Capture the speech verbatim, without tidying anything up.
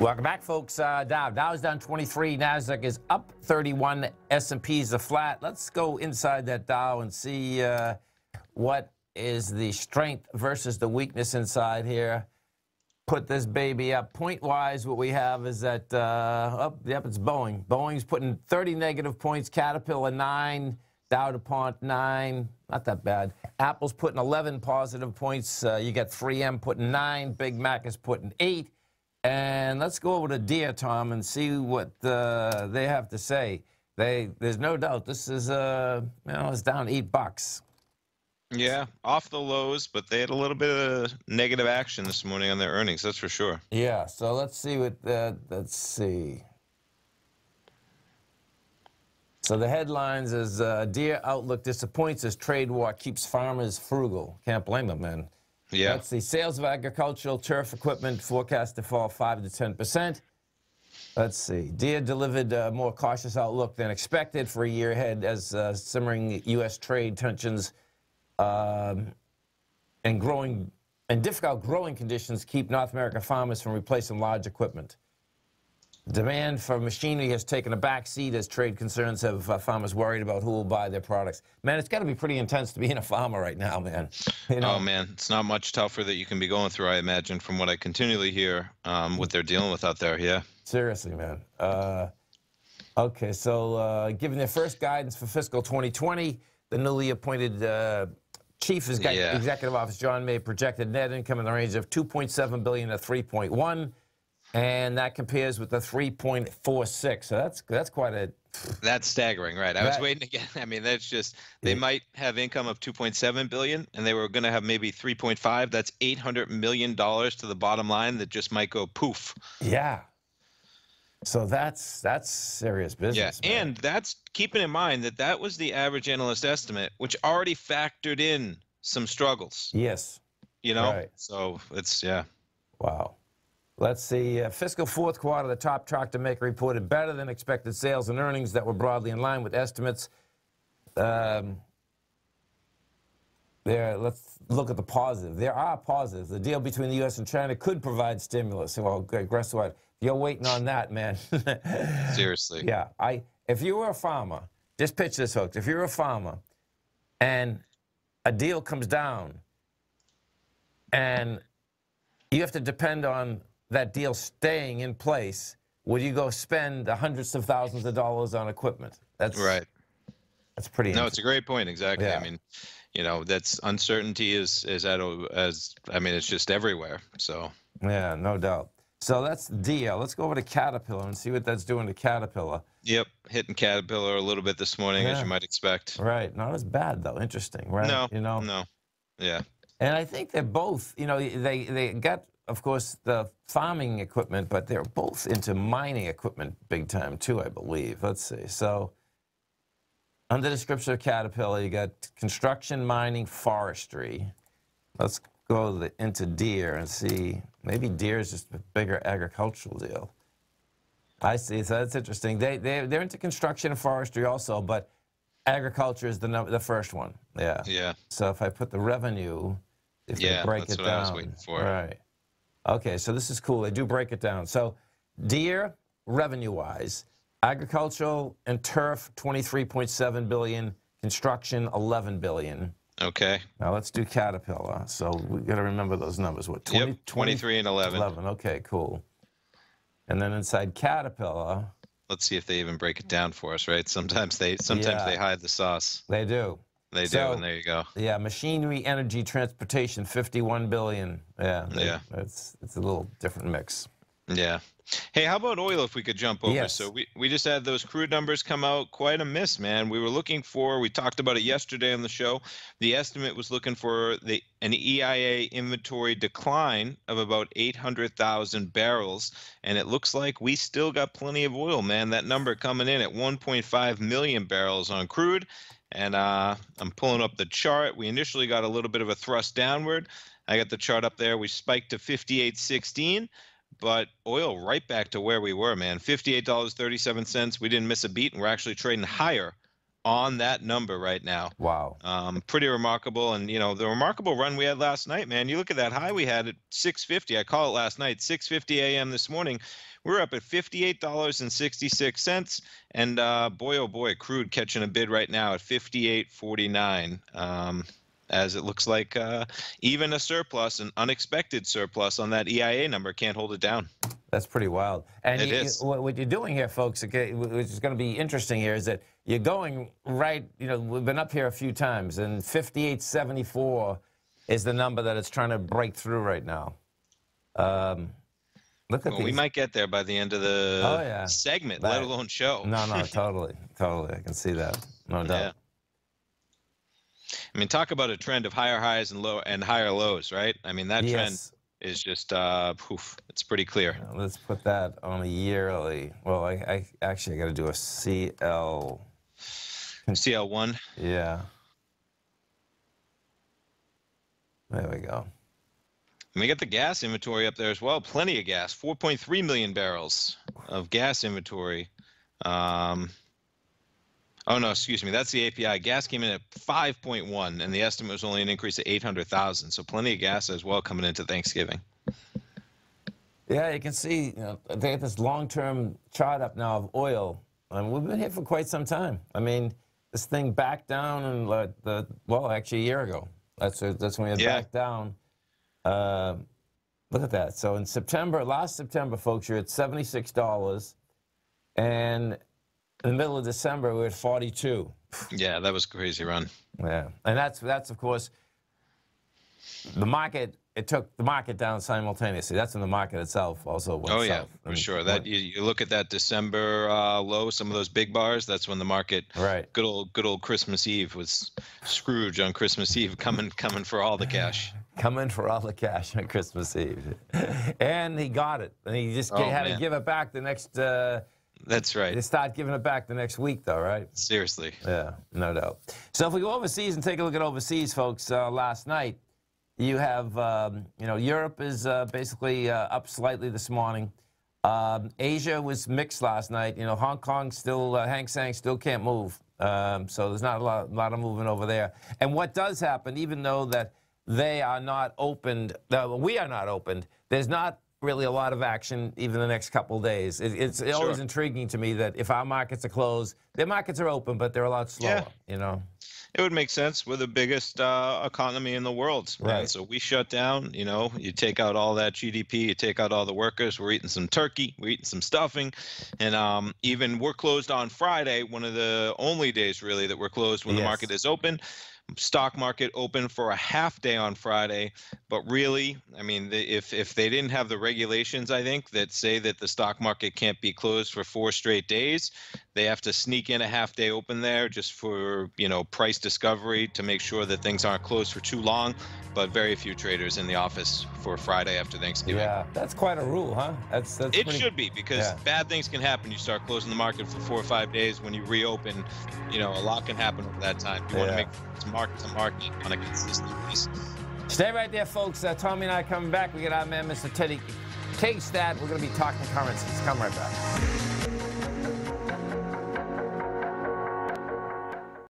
Welcome back, folks. Uh, Dow. Dow's down twenty-three. NASDAQ is up thirty-one. S and P's are flat. Let's go inside that Dow and see uh, what is the strength versus the weakness inside here. Put this baby up. Point-wise, what we have is that, uh, oh, yep, it's Boeing. Boeing's putting thirty negative points. Caterpillar, nine. Dow DuPont, nine. Not that bad. Apple's putting eleven positive points. Uh, you got three M putting nine. Big Mac is putting eight. And let's go over to Deere, Tom, and see what uh, they have to say. They, there's no doubt this is, uh, you know, it's down eight bucks. Yeah, off the lows, but they had a little bit of negative action this morning on their earnings. That's for sure. Yeah. So let's see what that. Let's see. So the headlines is uh, Deere outlook disappoints as trade war keeps farmers frugal. Can't blame them, man. Yeah. Let's see. Sales of agricultural turf equipment forecast to fall five to ten percent. Let's see. Deere delivered a more cautious outlook than expected for a year ahead as uh, simmering U S trade tensions um, and growing and difficult growing conditions keep North American farmers from replacing large equipment. Demand for machinery has taken a back seat as trade concerns have uh, farmers worried about who will buy their products. Man, it's got to be pretty intense to be in a farmer right now, man. You know? Oh, man. It's not much tougher that you can be going through, I imagine, from what I continually hear, um, what they're dealing with out there, yeah. Seriously, man. Uh, okay, so uh, given their first guidance for fiscal twenty twenty, the newly appointed uh, chief is yeah. executive officer, John May, projected net income in the range of two point seven billion dollars to three point one billion dollars. And that compares with the three point four six. So that's that's quite a... That's staggering, right? I that, was waiting again. I mean, that's just... They yeah. might have income of two point seven billion dollars, and they were going to have maybe three point five. That's eight hundred million dollars to the bottom line that just might go poof. Yeah. So that's that's serious business. Yeah, man. And that's... Keeping in mind that that was the average analyst estimate, which already factored in some struggles. Yes. You know? Right. So it's... Yeah. Wow. Let's see. Uh, fiscal fourth quarter, the top tractor maker reported better than expected sales and earnings that were broadly in line with estimates. Um, there, let's look at the positive. There are positives. The deal between the U S and China could provide stimulus. Well, guess what? You're waiting on that, man. Seriously. Yeah. I. If you were a farmer, just pitch this, folks. If you're a farmer, and a deal comes down, and you have to depend on that deal staying in place, would you go spend the hundreds of thousands of dollars on equipment? That's right. That's pretty. No, it's a great point. Exactly. Yeah. I mean, you know, that's uncertainty is is at as I mean, it's just everywhere. So yeah, no doubt. So that's Deere. Let's go over to Caterpillar and see what that's doing to Caterpillar. Yep, hitting Caterpillar a little bit this morning, yeah. as you might expect. Right. Not as bad though. Interesting, right? No. You know. No. Yeah. And I think they're both. You know, they they got. Of course, the farming equipment, but they're both into mining equipment big time, too, I believe. Let's see. So under the description of Caterpillar, you got construction, mining, forestry. Let's go the, into Deere and see. Maybe Deere is just a bigger agricultural deal. I see. So that's interesting. They, they, they're into construction and forestry also, but agriculture is the, number, the first one. Yeah. Yeah. So if I put the revenue, if yeah, they break it down. Yeah, that's what I was waiting for. Right. Okay, so this is cool. They do break it down. So Deere, revenue-wise, agricultural and turf, twenty-three point seven billion dollars, construction, eleven billion dollars. Okay. Now let's do Caterpillar. So we got to remember those numbers. What, twenty, yep, twenty-three and eleven. eleven, okay, cool. And then inside Caterpillar. Let's see if they even break it down for us, right? Sometimes they, sometimes yeah, they hide the sauce. They do. They do, so, and there you go. Yeah, machinery, energy, transportation, fifty-one billion dollars. Yeah, they, yeah. It's, it's a little different mix. Yeah. Hey, how about oil if we could jump over? Yes. So we, we just had those crude numbers come out. Quite a miss, man. We were looking for, we talked about it yesterday on the show, the estimate was looking for the an E I A inventory decline of about eight hundred thousand barrels, and it looks like we still got plenty of oil, man. That number coming in at one point five million barrels on crude. And uh, I'm pulling up the chart. We initially got a little bit of a thrust downward. I got the chart up there. We spiked to fifty-eight sixteen, but oil right back to where we were, man. fifty-eight dollars and thirty-seven cents. We didn't miss a beat, and we're actually trading higher on that number right now. Wow. Um, pretty remarkable. And, you know, the remarkable run we had last night, man, you look at that high we had at six fifty. I call it last night, six fifty a m this morning. We're up at fifty-eight dollars and sixty-six cents. And uh, boy, oh boy, crude catching a bid right now at fifty-eight forty-nine. Um, as it looks like uh, even a surplus, an unexpected surplus on that E I A number can't hold it down. That's pretty wild. And it you, is. What you're doing here, folks, okay, which is going to be interesting here, is that you're going right, you know, we've been up here a few times, and fifty-eight seventy-four is the number that it's trying to break through right now. Um, look at well, these. We might get there by the end of the oh, yeah. segment, that, let alone show. No, no, totally. Totally. I can see that. No doubt. Yeah. I mean, talk about a trend of higher highs and low and higher lows, right? I mean, that yes. trend... is just uh poof, it's pretty clear. Now let's put that on a yearly. Well, I, I actually I gotta do a C L C L one. Yeah. There we go. And we got the gas inventory up there as well. Plenty of gas. Four point three million barrels of gas inventory. Um Oh, no, excuse me. That's the A P I. Gas came in at five point one, and the estimate was only an increase of eight hundred thousand. So plenty of gas as well coming into Thanksgiving. Yeah, you can see, you know, they have this long-term chart up now of oil. I mean, we've been here for quite some time. I mean, this thing backed down, and uh, the well, actually a year ago. That's, a, that's when it yeah. backed down. Uh, look at that. So in September, last September, folks, you're at seventy-six dollars, and... in the middle of December, we were at forty-two. Yeah, that was a crazy run. Yeah, and that's, that's of course, the market, it took the market down simultaneously. That's when the market itself also went south. Oh, yeah, for sure. That, you, you look at that December uh, low, some of those big bars, that's when the market, right. good old good old Christmas Eve was Scrooge on Christmas Eve coming, coming for all the cash. Coming for all the cash on Christmas Eve. And he got it. And he just oh, had man. to give it back the next... Uh, That's right. They start giving it back the next week, though, right? Seriously. Yeah, no doubt. So if we go overseas and take a look at overseas, folks, uh, last night, you have, um, you know, Europe is uh, basically uh, up slightly this morning. Um, Asia was mixed last night. You know, Hong Kong still, uh, Hang Seng still can't move. Um, so there's not a lot, a lot of movement over there. And what does happen, even though that they are not opened, uh, we are not opened, there's not really a lot of action even the next couple of days. It, it's sure. always intriguing to me that if our markets are closed, their markets are open, but they're a lot slower, yeah. you know? It would make sense. We're the biggest uh, economy in the world, man. Right? So we shut down, you know, you take out all that G D P, you take out all the workers, we're eating some turkey, we're eating some stuffing, and um, even we're closed on Friday, one of the only days really that we're closed when yes. the market is open. Stock market open for a half day on Friday, but really, I mean, the, if if they didn't have the regulations, I think, that say that the stock market can't be closed for four straight days, they have to sneak in a half day open there just for, you know, price discovery to make sure that things aren't closed for too long, but very few traders in the office for Friday after Thanksgiving. Yeah, that's quite a rule, huh? That's, that's It pretty, should be, because yeah. bad things can happen. You start closing the market for four or five days. When you reopen, you know, a lot can happen over that time. You yeah. want to make tomorrow market to market on a consistent basis. Stay right there, folks. Uh, Tommy and I coming back. We got our man, Mister Teddy Kegstad. We're going to be talking currencies. Come right back.